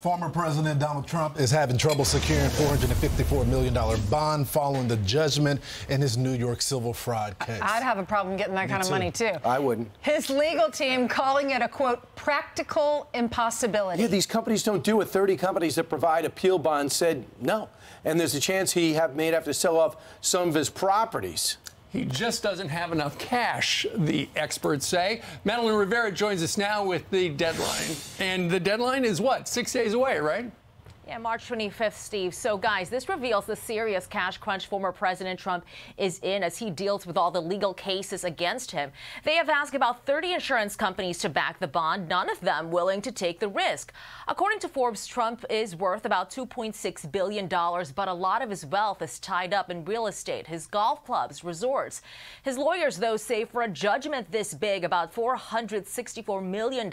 Former President Donald Trump is having trouble securing $454 million bond following the judgment in his New York civil fraud case. I'd have a problem getting that kind of money, too. I wouldn't. His legal team calling it a, quote, practical impossibility. Yeah, these companies don't do it. 30 companies that provide appeal bonds said no. And there's a chance he may have to sell off some of his properties. He just doesn't have enough cash, the experts say. Madeline Rivera joins us now with the deadline. And the deadline is what, 6 days away, right? Yeah, March 25th, Steve. So, guys, this reveals the serious cash crunch former President Trump is in as he deals with all the legal cases against him. They have asked about 30 insurance companies to back the bond, none of them willing to take the risk. According to Forbes, Trump is worth about $2.6 billion, but a lot of his wealth is tied up in real estate, his golf clubs, resorts. His lawyers, though, say for a judgment this big, about $464 million,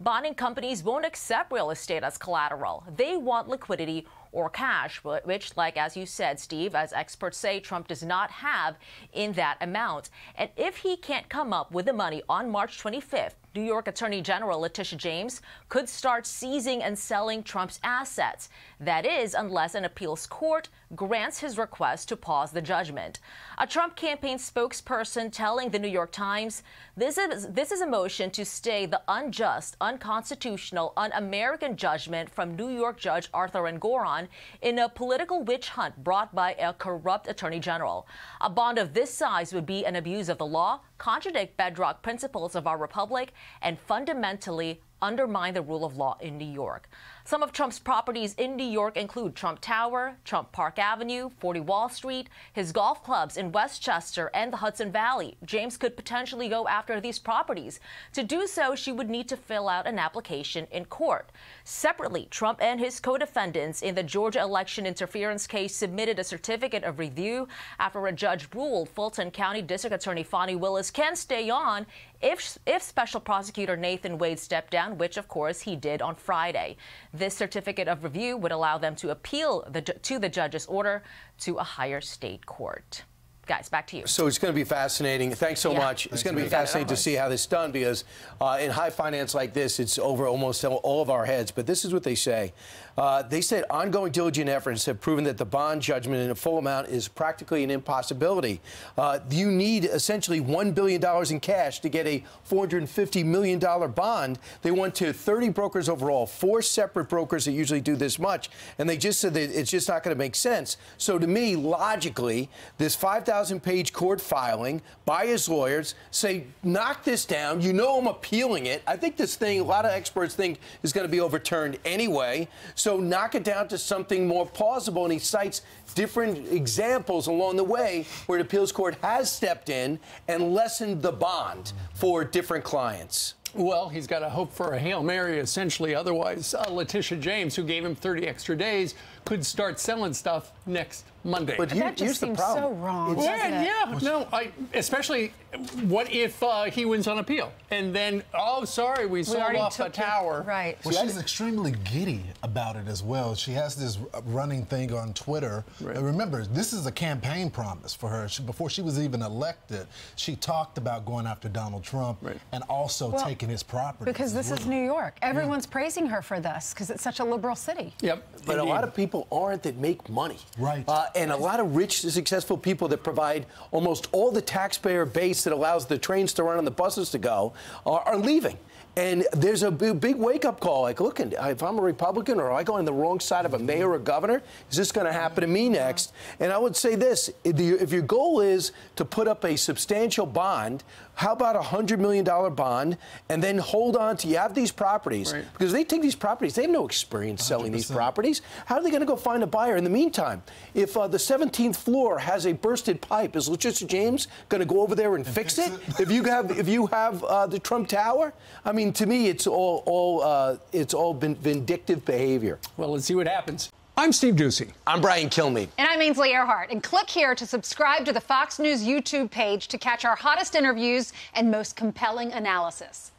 bonding companies won't accept real estate as collateral. They want liquidity or cash, which, like as you said, Steve, as experts say, Trump does not have in that amount. And if he can't come up with the money on March 25th, New York Attorney General Letitia James could start seizing and selling Trump's assets. That is, unless an appeals court grants his request to pause the judgment. A Trump campaign spokesperson telling the New York Times, this is a motion to stay the unjust, unconstitutional, un-American judgment from New York Judge Arthur Engoron in a political witch hunt brought by a corrupt attorney general. A bond of this size would be an abuse of the law, contradict bedrock principles of our republic, and fundamentally undermine the rule of law in New York. Some of Trump's properties in New York include Trump Tower, Trump Park Avenue, 40 Wall Street, his golf clubs in Westchester and the Hudson Valley. James could potentially go after these properties. To do so, she would need to fill out an application in court. Separately, Trump and his co-defendants in the Georgia election interference case submitted a certificate of review after a judge ruled Fulton County District Attorney Fani Willis can stay on if Special Prosecutor Nathan Wade stepped down, which, of course, he did on Friday. This certificate of review would allow them to appeal to the judge's order to a higher state court. Guys, back to you. So it's going to be fascinating. Thanks so much. It's going to be fascinating to see how this is done, because in high finance like this, it's over almost all of our heads. But this is what they say. They said ongoing diligent efforts have proven that the bond judgment in a full amount is practically an impossibility. You need essentially $1 billion in cash to get a $450 million bond. They went to 30 brokers overall, 4 separate brokers that usually do this much. And they just said that it's just not going to make sense. So to me, logically, this 5,000-page court filing by his lawyers say, knock this down. You know I'm appealing it. I think this thing, a lot of experts think, is going to be overturned anyway. So knock it down to something more plausible. And he cites different examples along the way where the appeals court has stepped in and lessened the bond for different clients. Well, he's got to hope for a Hail Mary, essentially. Otherwise, Letitia James, who gave him 30 extra days, could start selling stuff next Monday. But that just seems so wrong. Yeah, no, especially what if he wins on appeal? And then, oh, sorry, we sold off the tower. Right. Well, she's extremely giddy about it as well. She has this running thing on Twitter. Right. Remember, this is a campaign promise for her. Before she was even elected, she talked about going after Donald Trump and also taking his property. Because this is New York. Everyone's praising her for this because it's such a liberal city. Yep. But a lot of people aren't that make money. Right. And a lot of rich, successful people that provide almost all the taxpayer base that allows the trains to run and the buses to go are leaving. And there's a big wake-up call, like, look, if I'm a Republican or I go on the wrong side of a mayor or governor, is this going to happen to me next? And I would say this, if your goal is to put up a substantial bond, how about a $100 million bond and then hold on to, you have these properties, because they take these properties, they have no experience selling 100%. These properties. How are they going to go find a buyer in the meantime? If the 17th floor has a bursted pipe, is Letitia James going to go over there and fix it? If you have the Trump Tower? I mean, to me, it's all been vindictive behavior. Well, let's see what happens. I'm Steve Doocy. I'm Brian Kilmeade. And I'm Ainsley Earhart. And click here to subscribe to the Fox News YouTube page to catch our hottest interviews and most compelling analysis.